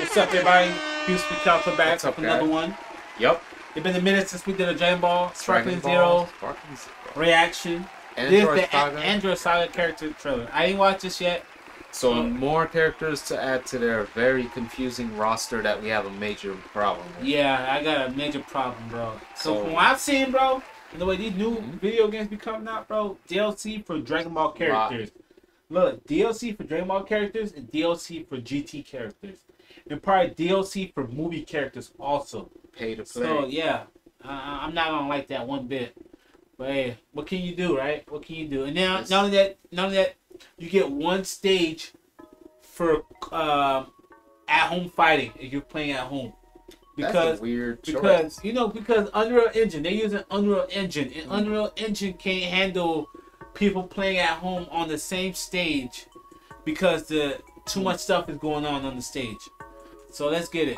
What's up, everybody? Beerus with Chiaotzu back up, another one. Yep. It's been a minute since we did a Dragon Ball Sparking! Zero reaction. Android Saga. Android Saga character trailer. I didn't watch this yet. So more characters to add to their very confusing roster that we have a major problem with. Yeah, I got a major problem, bro. So from what I've seen, bro, and the way these new video games be coming out, bro, DLC for Dragon Ball characters. Look, DLC for Dragon Ball characters and DLC for GT characters. And probably DLC for movie characters also. Pay to play. So, yeah. I'm not going to like that one bit. But, hey, what can you do, right? What can you do? And now, yes. not only that, you get one stage for at-home fighting if you're playing at home. Because, that's a weird choice. Because, you know, because Unreal Engine, they're using Unreal Engine. And Unreal Engine can't handle people playing at home on the same stage because too much stuff is going on the stage. So let's get it.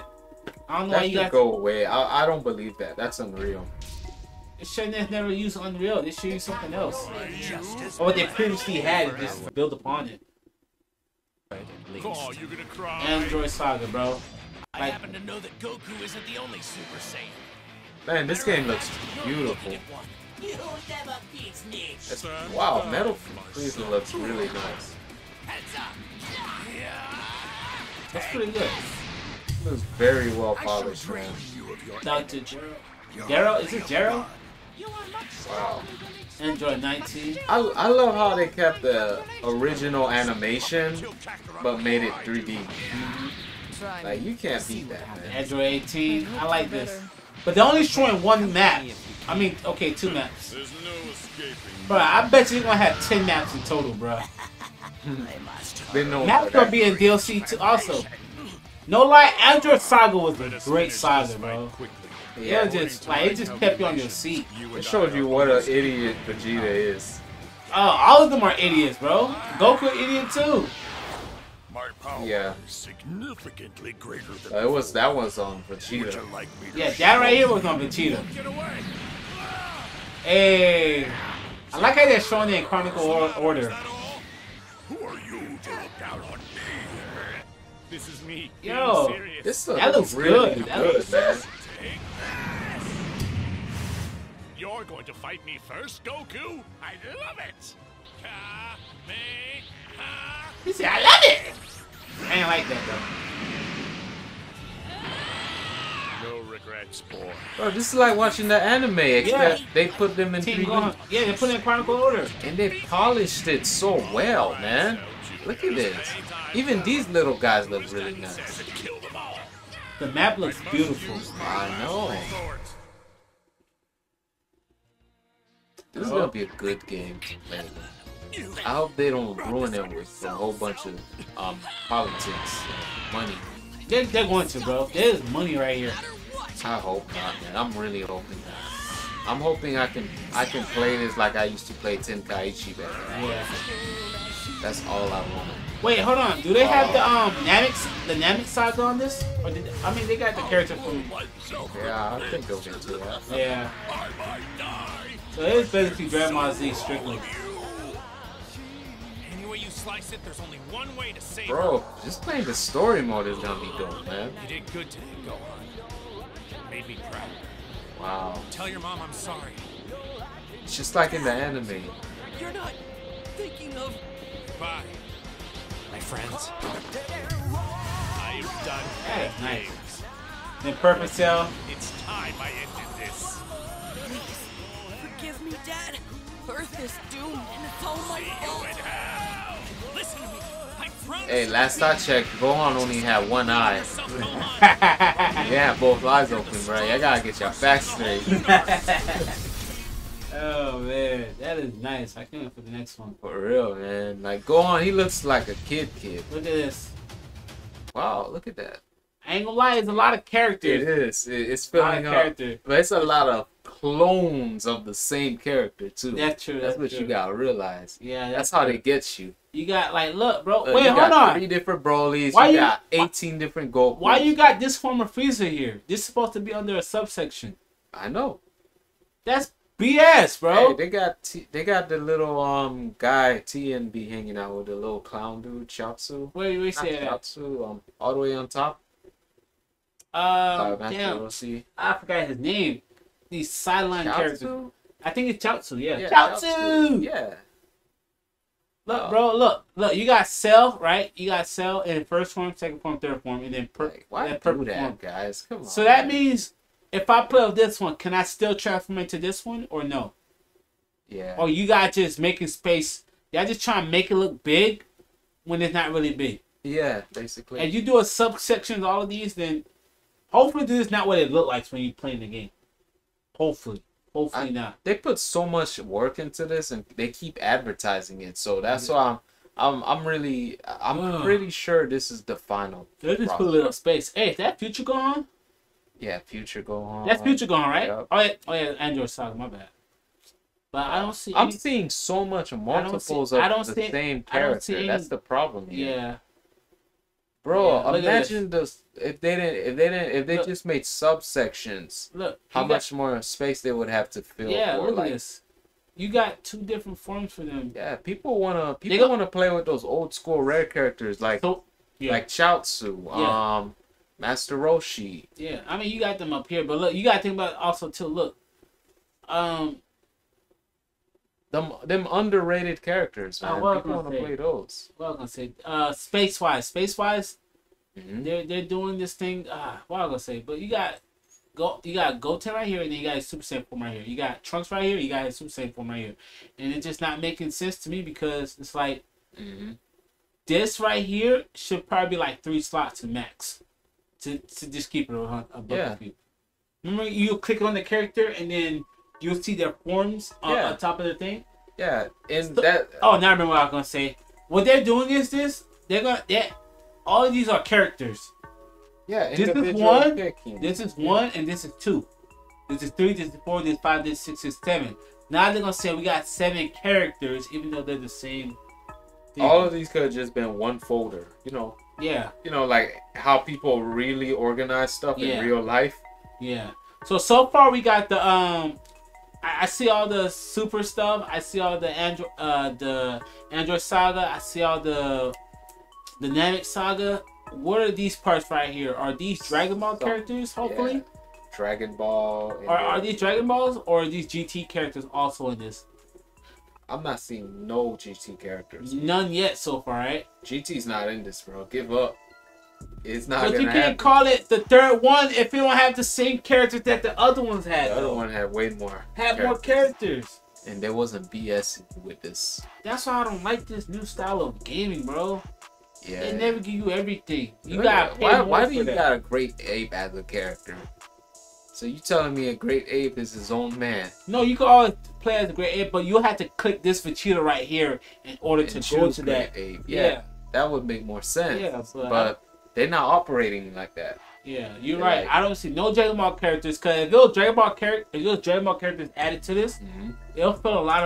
I don't know why you guys go away. I don't believe that. That's unreal. It shouldn't have never used Unreal. They should use something else. Or what they previously had and just build upon it. Oh, you're gonna cry. Android Saga, bro. I happen to know that Goku isn't the only Super Saiyan. Man, this game looks beautiful. It's, wow, Metal Freezer looks really nice. That's pretty good. It looks very well polished, man. Dr. Geralt? Is it Geralt? Wow. Android 19. I love how they kept the original animation, but made it 3D. Like, you can't beat that, man. Android 18. I like this. But they're only showing one map. I mean, okay, two maps. There's no escaping. Bro, I bet you they're gonna have 10 maps in total, bro. Maps gonna be in DLC too, also. No lie, Android Saga was a great saga, bro. Yeah, it just kept you on your seat. It showed you what an idiot Vegeta is. Oh, all of them are idiots, bro. Goku, idiot too. Yeah. Significantly greater than it was. That one's on Vegeta. Yeah, that right here was on Vegeta. Hey, I like how they're showing it in Chronicle order. Who are you to look down on me? This is me. Yo, this looks really good, man. You're going to fight me first, Goku? I love it. He said, I love it! I ain't like that, though. No regrets, boy. Bro, this is like watching the anime, except they put them in 3D. Yeah, they put it in Chronicle order. And they polished it so well, man. Look at this. Even these little guys look really nice. The map looks beautiful. I know. This is going to be a good game to play. I hope they don't ruin it with a whole bunch of politics and money. They're going to, bro. There's money right here. I hope not, man. I'm really hoping not. I'm hoping I can play this like I used to play Tenkaichi back then. Yeah. That's all I want. Wait, hold on. Do they have the Namek saga on this? Or did they, I mean, they got the character from... Yeah, I think they'll get to that. Yeah. So it is basically Grandma Z strictly. Slice it, there's only one way to save her. Bro, just playing the story mode is gonna be dope, man. You did good today, Gohan. Made me proud. Wow. Tell your mom I'm sorry. It's just like in the anime. You're not thinking of... Bye, my friends. I've done that. Nice. Then Perfect Cell. It's time I ended this. Please, forgive me, Dad. Earth is doomed and it's all my fault. Hey, last I checked, Gohan only had one eye. Yeah, both eyes open, right? I gotta get your facts straight. Oh man, that is nice. I can't wait for the next one. For real, man. Like Gohan, he looks like a kid. Look at this. Wow, look at that. I ain't gonna lie, it's a lot of characters. It is. It's filling up. But it's a lot of clones of the same character too. That's true. That's what true. You gotta realize. Yeah, that's how they get you. You got like, look, bro. Wait, hold on. 3 different Brolies. You got 18 different Gokus. Why you got this former Freezer here? This is supposed to be under a subsection. I know. That's BS, bro. Hey, they got the little guy TNB hanging out with the little clown dude Chiaotzu. Wait, Chiaotzu, all the way on top. Damn, Roshi. I forgot his name. These sideline characters. I think it's Chiaotzu, yeah. Chiaotzu! Yeah. Look, bro, look. You got Cell, right? You got Cell in first form, second form, third form, and then purple form, guys. Come on. So that means if I play with this one, can I still transform into this one or no? Yeah. Or you guys just making space. Y'all just trying to make it look big when it's not really big. Yeah, basically. And you do a subsection of all of these, then hopefully this is not what it look like when you playing the game. Hopefully. Hopefully not. They put so much work into this, and they keep advertising it. So that's why I'm pretty sure this is the final. They just put a little space. Hey, is that Future Gohan? Yeah, Future Gohan. That's Future Gohan, right? Yep. Oh yeah, Android Saga. My bad. But I don't see. I'm seeing so much multiples of the same character. That's the problem. Here. Yeah. Bro, yeah, imagine this. If they just made subsections. Look, how much more space they would have to fill. Yeah, for, look at this. You got two different forms for them. Yeah, people wanna play with those old school rare characters like Chiaotzu, Master Roshi. Yeah, I mean you got them up here, but look, you gotta think about it also too. Look, Them underrated characters, man. People want to play those. What I was gonna say, space-wise, they're doing this thing. What I was gonna say, but you got Goten right here, and then you got his Super Saiyan form right here. You got Trunks right here, you got his Super Saiyan form right here, and it's just not making sense to me because it's like this right here should probably be like 3 slots max to just keep it above people. Remember, you click on the character and then. You'll see their forms on top of the thing. Yeah, and that. Oh, now I remember what I was gonna say. What they're doing is this. All of these are characters. Yeah, this is one. This is one, and this is 2. This is 3. This is 4. This is 5. This is 6. This is 7. Now they're gonna say we got 7 characters, even though they're the same thing. All of these could have just been one folder. You know. Yeah. You know, like how people really organize stuff in real life. Yeah. So far we got the I see all the super stuff. I see all the Android Saga. I see all the Namek Saga. What are these parts right here? Are these Dragon Ball characters? Hopefully, Dragon Ball. Are these Dragon Balls or are these GT characters also in this? I'm not seeing no GT characters. None yet so far, right? GT's not in this, bro. Give up. It's not gonna happen. But you can't call it the third one if you don't have the same characters that the other ones had. The other one had way more. Had more characters. And there wasn't BS with this. That's why I don't like this new style of gaming, bro. Yeah. They never give you everything. You gotta pay more. Why do you got a great ape as a character? So you telling me a great ape is his own man? No, you can always play as a great ape, but you'll have to click this Vegeta right here in order to go to that ape. Yeah. That would make more sense. Yeah, but they're not operating like that. Yeah, you're right. Like, I don't see no Dragon Ball characters because if those Dragon Ball characters added to this, it'll fill a lot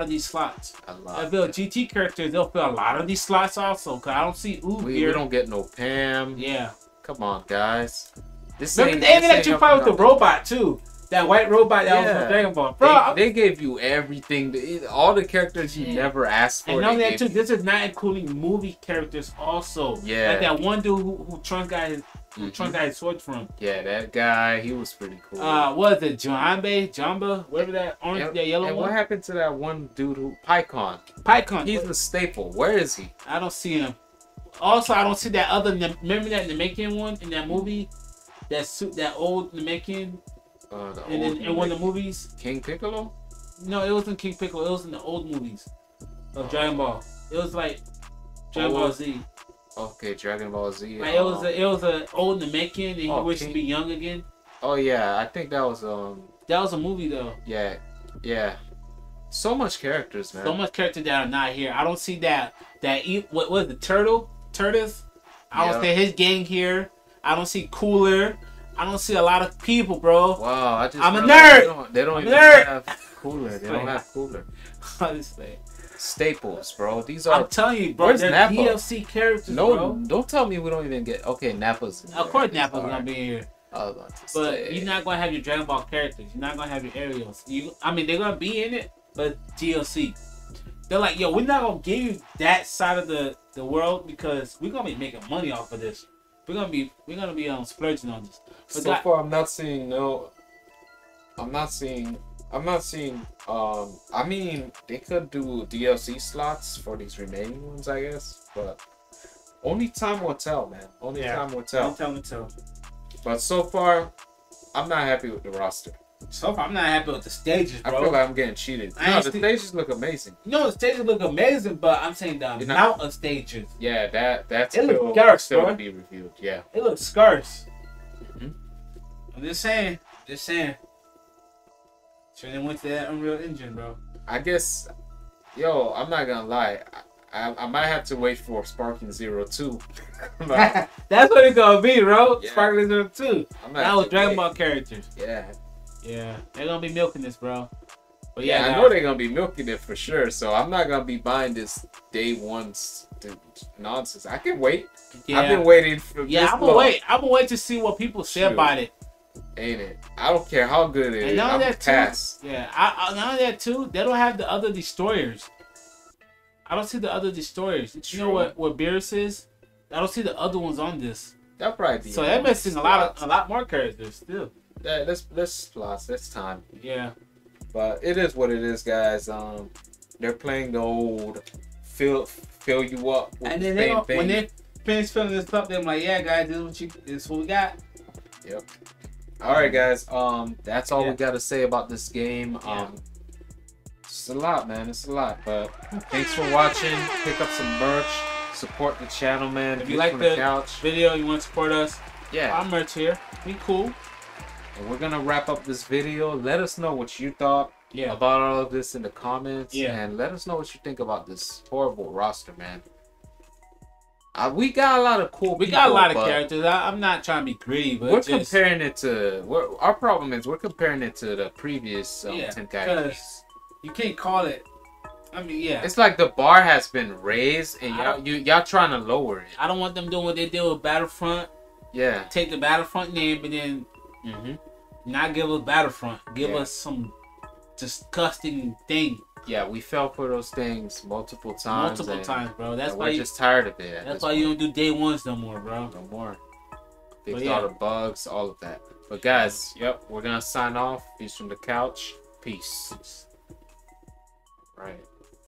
of these slots. A lot. If those GT characters, they'll fill a lot of these slots also. Because I don't see we don't get no Pam. Yeah. Come on, guys. Look at the end that you fight with the robot too. That white robot that was from Dragon Ball. Bro, they gave you everything. All the characters you never asked for. And not that too, this is not including movie characters also. Yeah. Like that one dude who Trunks got his sword from. Yeah, that guy, he was pretty cool. What is it? Jamba? Whatever that orange, that yellow one? And what happened to that one dude who... PyCon. He's the staple. Where is he? I don't see him. Also, I don't see that other... Remember that Namekian one in that movie? That old Namekian... And one of the movies, King Piccolo. No, it wasn't King Piccolo. It was in the old movies of Dragon Ball. It was like Dragon Ball Z. Okay, Dragon Ball Z. Like it was an old Namekian, and he wished to be young again. Oh yeah, I think that was a movie though. Yeah. So much characters, man. So much characters that are not here. I don't see that. What was the Turtles? I don't see his gang here. I don't see Cooler. I don't see a lot of people, bro. Wow, I'm a nerd. They don't even have Cooler. They don't have Cooler. Honestly, staples, bro. These are. I'm telling you, bro. They're Nappa? DLC characters, bro. Don't tell me we don't even get. Okay, Nappa's. Of course, Nappa's gonna be here. But you're not gonna have your Dragon Ball characters. You're not gonna have your Ariels. I mean, they're gonna be in it, but DLC. They're like, yo, we're not gonna give you that side of the world because we're gonna be making money off of this. We're gonna be splurging on this. But so far, I'm not seeing. I mean, they could do DLC slots for these remaining ones, I guess. But only time will tell, man. Only time will tell. But so far, I'm not happy with the roster. So far, I'm not happy with the stages, bro. I feel like I'm getting cheated. No, the stages look amazing. No, the stages look amazing, but I'm saying the amount of stages. Yeah, that's it still, looks scarce, still to be reviewed. Yeah, it looks scarce. I'm just saying. Should have went to that Unreal Engine, bro. I guess, yo, I'm not gonna lie. I might have to wait for Sparking! Zero 2. That's what it's gonna be, bro. Yeah. Sparking! Zero 2. That was Dragon Ball characters. Yeah. Yeah, they're gonna be milking this, bro. But yeah, I know they're gonna be milking it for sure. So I'm not gonna be buying this day one nonsense. I can wait. Yeah. I've been waiting for. Yeah, I'm gonna wait. I'm gonna wait to see what people say about it. Ain't it? I don't care how good it is. I'm gonna pass. Yeah, none of that too. They don't have the other destroyers. I don't see the other destroyers. You know what Beerus is? I don't see the other ones on this. That'll probably be. So they're missing a lot more characters still. Yeah, let's floss. That's time. Yeah, but it is what it is, guys. They're playing the old fill you up, with and then the same thing. When they finish filling this up, they're like, yeah, guys, this is what we got. Yep. All right, guys. That's all we gotta say about this game. It's a lot, man. It's a lot. But thanks for watching. Pick up some merch. Support the channel, man. If you like the video, you want to support us. Yeah, our merch here. Be cool. And we're gonna wrap up this video. Let us know what you thought about all of this in the comments, and let us know what you think about this horrible roster, man. We got a lot of cool. We got a lot of characters. I'm not trying to be greedy, but we're just comparing it to. Our problem is we're comparing it to the previous 10 characters. You can't call it. I mean, yeah. It's like the bar has been raised, and y'all trying to lower it. I don't want them doing what they did with Battlefront. Yeah. Take the Battlefront name, and then. Not give us Battlefront. Give us some disgusting thing. Yeah, we fell for those things multiple times. Multiple times, bro. That's why we're just tired of it. That's why you don't do day ones no more, bro. No more. Fix all the bugs, all of that. But guys, yep, we're gonna sign off. Peace from the couch. Peace. Right.